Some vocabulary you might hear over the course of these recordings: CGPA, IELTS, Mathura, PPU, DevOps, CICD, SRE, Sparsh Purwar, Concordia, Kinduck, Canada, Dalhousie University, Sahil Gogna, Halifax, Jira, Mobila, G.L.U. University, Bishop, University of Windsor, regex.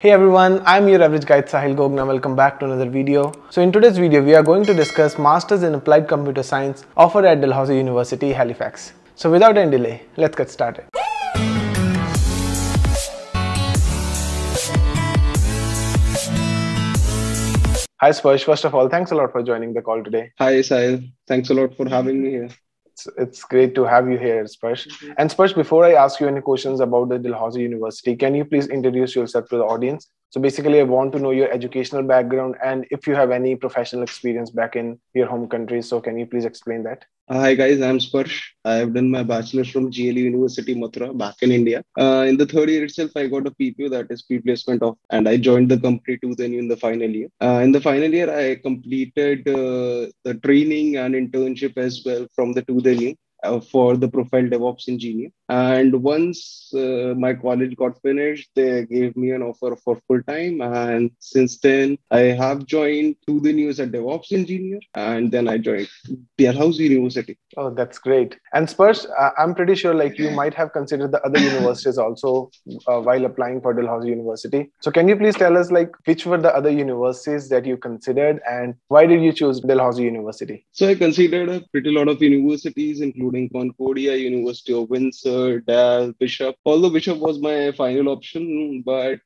Hey everyone, I'm your average guide Sahil Gogna. Welcome back to another video. So in today's video, we are going to discuss Masters in Applied Computer Science offered at Dalhousie University, Halifax. So without any delay, let's get started. Hi Sparsh, first of all, thanks a lot for joining the call today. Hi Sahil, thanks a lot for having me here. It's great to have you here, Sparsh. And Sparsh, before I ask you any questions about the Dalhousie University, can you please introduce yourself to the audience? So basically, I want to know your educational background and if you have any professional experience back in your home country. So can you please explain that? Hi guys, I'm Sparsh. I've done my bachelor's from G.L.U. University, Mathura, back in India. In the third year itself, I got a PPU, that is pre placement off, and I joined the company too then in the final year. In the final year, I completed the training and internship as well from the two then year. For the profile DevOps engineer. And once my college got finished, they gave me an offer for full-time. And since then, I have joined to the news as a DevOps engineer. And then I joined Dalhousie University. Oh, that's great. And Sparsh, I'm pretty sure like you might have considered the other universities also while applying for Dalhousie University. So can you please tell us like which were the other universities that you considered and why did you choose Dalhousie University? So I considered a pretty lot of universities, including Concordia, University of Windsor, Dal, Bishop. Although Bishop was my final option, but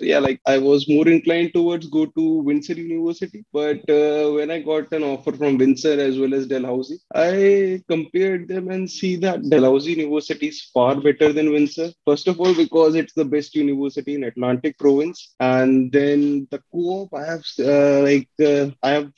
yeah, like I was more inclined towards go to Windsor University. But when I got an offer from Windsor as well as Dalhousie, I compared them and see that Dalhousie University is far better than Windsor. First of all, because it's the best university in Atlantic province. And then the co-op, I have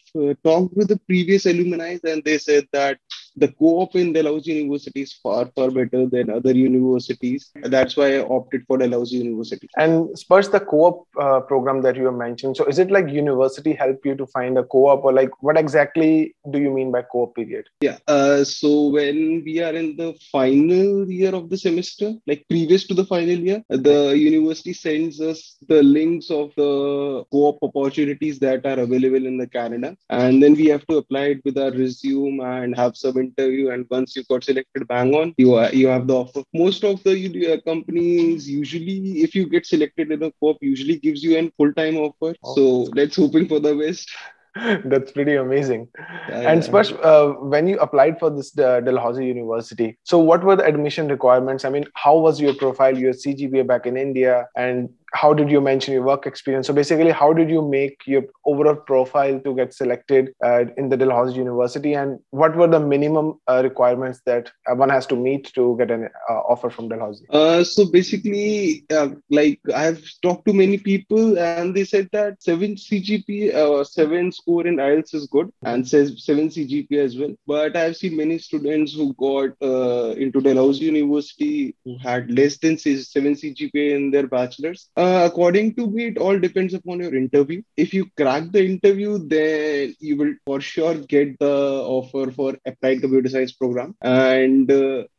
talked with the previous alumni and they said that the co-op in Dalhousie University is far, far better than other universities. That's why I opted for Dalhousie University. And Sparsh, the co-op program that you have mentioned, so is it like university help you to find a co-op, or like what exactly do you mean by co-op period? Yeah, so when we are in the final year of the semester, like previous to the final year, the university sends us the links of the co-op opportunities that are available in the Canada. And then we have to apply it with our resume and have submitted interview, and once you got selected, bang on, you have the offer. Most of the companies usually, if you get selected in a co-op, usually gives you a full-time offer. Oh. So let's hoping for the best. That's pretty amazing. Yeah, and Sparsh, when you applied for this Dalhousie University, so what were the admission requirements? I mean, how was your profile, your CGPA back in India, and how did you mention your work experience? So basically, how did you make your overall profile to get selected in the Dalhousie University, and what were the minimum requirements that one has to meet to get an offer from Dalhousie? So basically, like I've talked to many people and they said that 7 CGPA or 7 score in IELTS is good, and says 7 CGPA as well. But I've seen many students who got into Dalhousie University who had less than 7 CGPA in their bachelor's. According to me, it all depends upon your interview. If you crack the interview, then you will for sure get the offer for Applied Computer Science program. And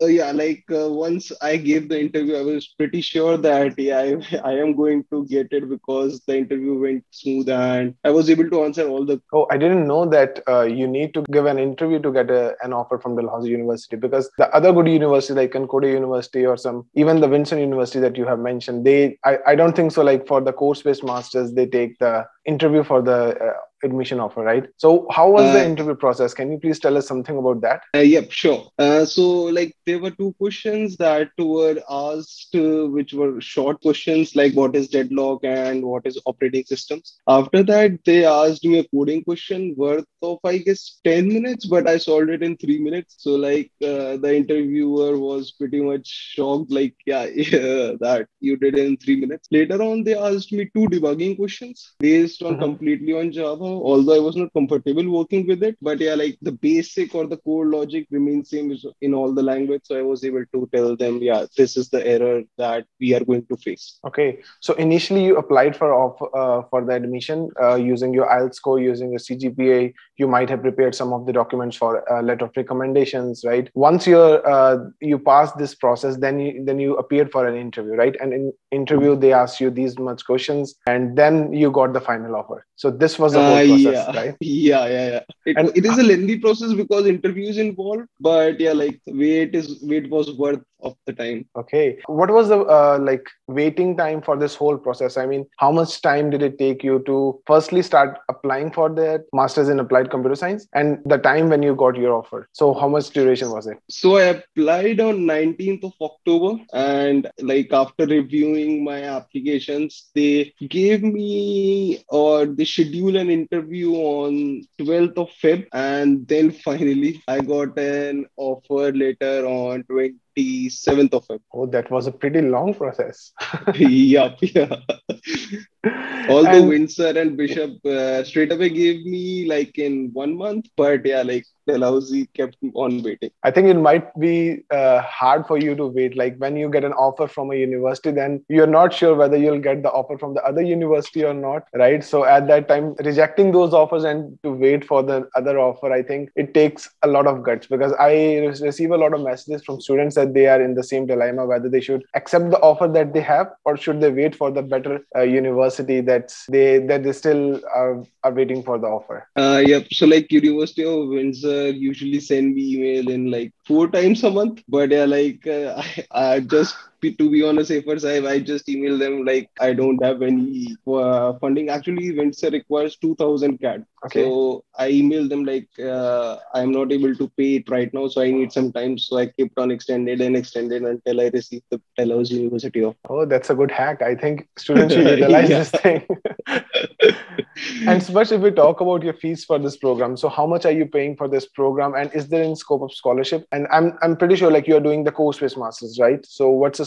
yeah, like once I gave the interview, I was pretty sure that yeah, I am going to get it because the interview went smooth and I was able to answer all the... Oh, I didn't know that you need to give an interview to get an offer from Dalhousie University, because the other good universities like Concordia University or even the Windsor University that you have mentioned, I don't think so, like for the course-based masters, they take the interview for the admission offer, right? So how was the interview process? Can you please tell us something about that? Yep, sure. So like there were two questions that were asked, which were short questions like what is deadlock and what is operating systems. After that, they asked me a coding question worth of, I guess, 10 minutes, but I solved it in 3 minutes. So like the interviewer was pretty much shocked, like, yeah, that you did it in 3 minutes. Later on, they asked me 2 debugging questions based on completely on Java. Although I was not comfortable working with it, but yeah, like the basic or the core logic remains same in all the language. So I was able to tell them, yeah, this is the error that we are going to face. Okay. So initially you applied for the admission using your IELTS score, using your CGPA. You might have prepared some of the documents for letter of recommendations, right? Once you pass this process, then you appeared for an interview, right? And in interview, they asked you these much questions and then you got the final offer. So this was a process, yeah. Right? Yeah. It is a lengthy process because interviews involved, but yeah, like wait was worth of the time. Okay. What was the waiting time for this whole process? I mean, how much time did it take you to firstly start applying for the master's in applied computer science and the time when you got your offer? So how much duration was it? So I applied on 19th of October and after reviewing my applications, they gave me or they scheduled an interview on 12th of Feb. And then finally I got an offer later on 27th of Feb. Oh, that was a pretty long process. Yeah. Although Windsor and Bishop straight away gave me in 1 month, but yeah, Dalhousie kept on waiting. I think it might be hard for you to wait. When you get an offer from a university, then you're not sure whether you'll get the offer from the other university or not, right? So at that time, rejecting those offers and to wait for the other offer, I think it takes a lot of guts, because I receive a lot of messages from students that they are in the same dilemma, whether they should accept the offer that they have or should they wait for the better university that they still are waiting for the offer. Yep. So University of Windsor usually send me email in 4 times a month, but yeah, I just, to be on a safer side, I just emailed them I don't have any funding. Actually, Windsor requires 2,000 CAD. Okay. So I emailed them I'm not able to pay it right now, so I need some time. So I kept on extended until I received the Dalhousie University offer. Oh, that's a good hack. I think students should utilize this thing. And Sparsh, if we talk about your fees for this program, so how much are you paying for this program, and is there any scope of scholarship? And I'm pretty sure you are doing the course-based masters, right? So what's the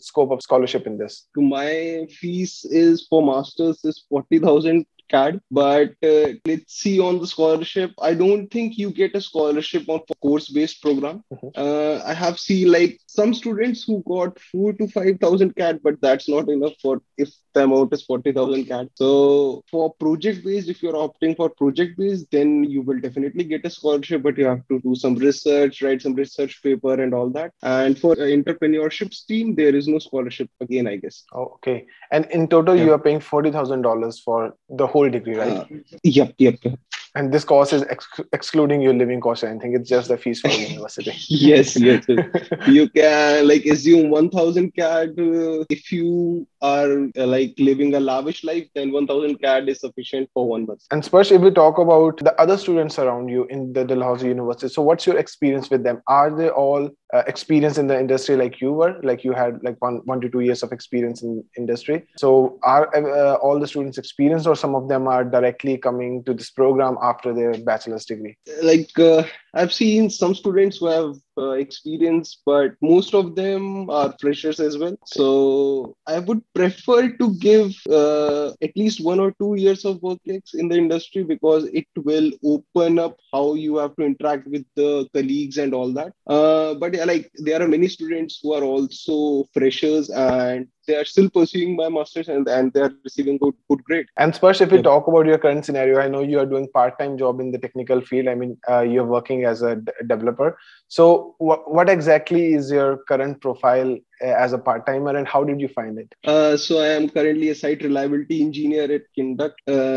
scope of scholarship in this? My fees is for masters is 40,000 CAD, but let's see on the scholarship. I don't think you get a scholarship on course-based program. Mm-hmm. I have seen some students who got 4,000 to 5,000 CAD, but that's not enough for if the amount is 40,000 CAD. So for project-based, if you're opting for project-based, then you will definitely get a scholarship, but you have to do some research, write some research paper and all that. And for entrepreneurship team, there is no scholarship again, I guess. Oh, okay. And in total, you are paying $40,000 for the whole degree, right? Yep. And this course is excluding your living cost or anything. It's just the fees for the university. Yes. You can assume 1,000 CAD. If you are living a lavish life, then 1,000 CAD is sufficient for 1 month. And Sparsh, if we talk about the other students around you in the Dalhousie University, so what's your experience with them? Are they all experienced in the industry you had 1 to 2 years of experience in industry? So are all the students experienced, or some of them are directly coming to this program after their bachelor's degree? I've seen some students who have experience, but most of them are freshers as well. So I would prefer to give at least 1 or 2 years of work in the industry, because it will open up how you have to interact with the colleagues and all that. But there are many students who are also freshers and they are still pursuing my master's and they are receiving good grade. And Sparsh, if we talk about your current scenario, I know you are doing part-time job in the technical field. I mean, you're working as a developer. So what exactly is your current profile as a part-timer, and how did you find it? So I am currently a site reliability engineer at Kinduck,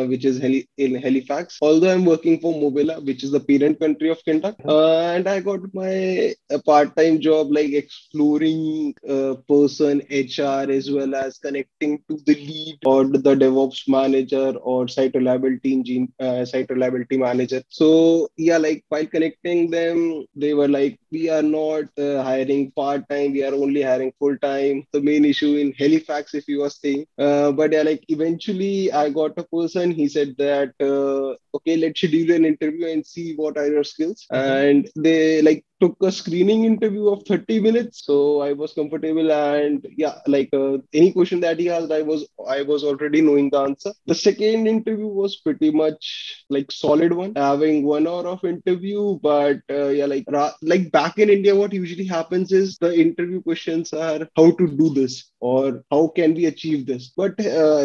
which is in Halifax. Although I'm working for Mobila, which is the parent country of Kinduck. And I got my part-time job exploring person, HR, as well as connecting to the lead or the DevOps manager or site reliability manager. So yeah, while connecting them, they were we are not hiring part-time, we are only hiring full-time, the main issue in Halifax if you are staying. But eventually I got a person, he said that, okay, let's schedule an interview and see what are your skills. And they took a screening interview of 30 minutes. So I was comfortable, and yeah, any question that he asked, I was already knowing the answer. The second interview was pretty much solid one, having 1 hour of interview. But back in India, what usually happens is the interview questions are how to do this or how can we achieve this. But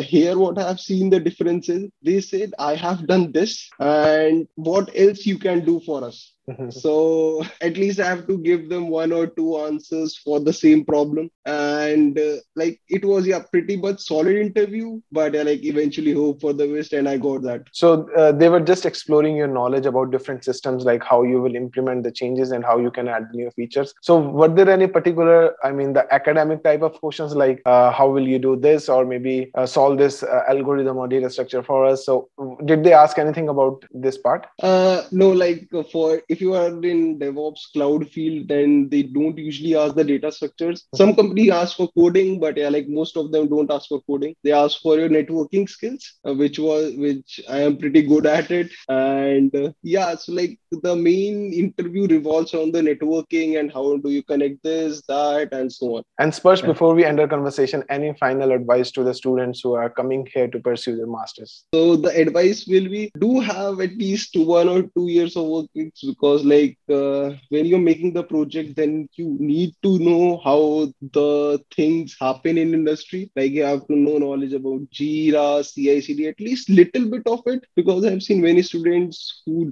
here, what I've seen the difference is they said, I have done this and what else you can do for us. So at least I have to give them one or two answers for the same problem. And like it was pretty much solid interview, but like eventually hope for the best, and I got that. So they were just exploring your knowledge about different systems, like how you will implement the changes and how you can add new features. So were there any particular, I mean, the academic type of questions like how will you do this, or maybe solve this algorithm or data structure for us? So did they ask anything about this part? No, like for if you are in DevOps cloud field, then they don't usually ask the data structures. Some companies ask for coding, but yeah, like most of them don't ask for coding. They ask for your networking skills, which I am pretty good at it. And yeah, so like the main interview revolves on the networking and how do you connect this, that, and so on. And Sparsh, before we end our conversation, any final advice to the students who are coming here to pursue their masters? So the advice will be, do have at least 1 or 2 years of work, because like when you're making the project, then you need to know how the things happen in industry. Like you have to know knowledge about Jira, CICD, at least little bit of it, because I've seen many students who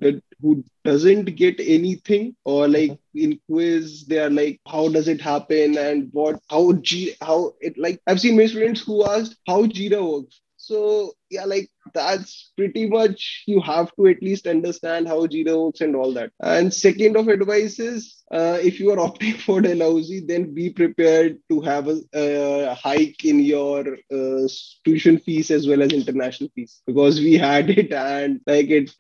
doesn't get anything, or like in quiz they are like, how does it happen and I've seen many students who asked how Jira works. So yeah, like that's pretty much, you have to at least understand how Jira works and all that. And second of advice is, if you are opting for Dalhousie, then be prepared to have a hike in your tuition fees as well as international fees, because we had it, and like it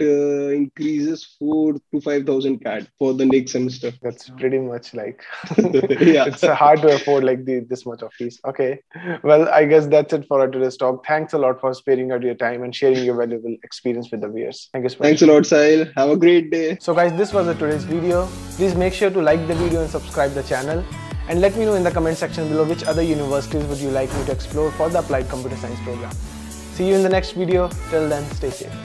increases 4,000 to 5,000 CAD for the next semester. That's pretty much like yeah, it's hard to afford like this much of fees. Okay, well, I guess that's it for today's talk. Thanks a lot for sparing out your time and sharing your valuable experience with the viewers. Thank you so much. Thanks a lot, Sahil. Have a great day. So guys, this was today's video. Please make sure to like the video and subscribe the channel, and let me know in the comment section below which other universities would you like me to explore for the Applied Computer Science program. See you in the next video. Till then, stay safe.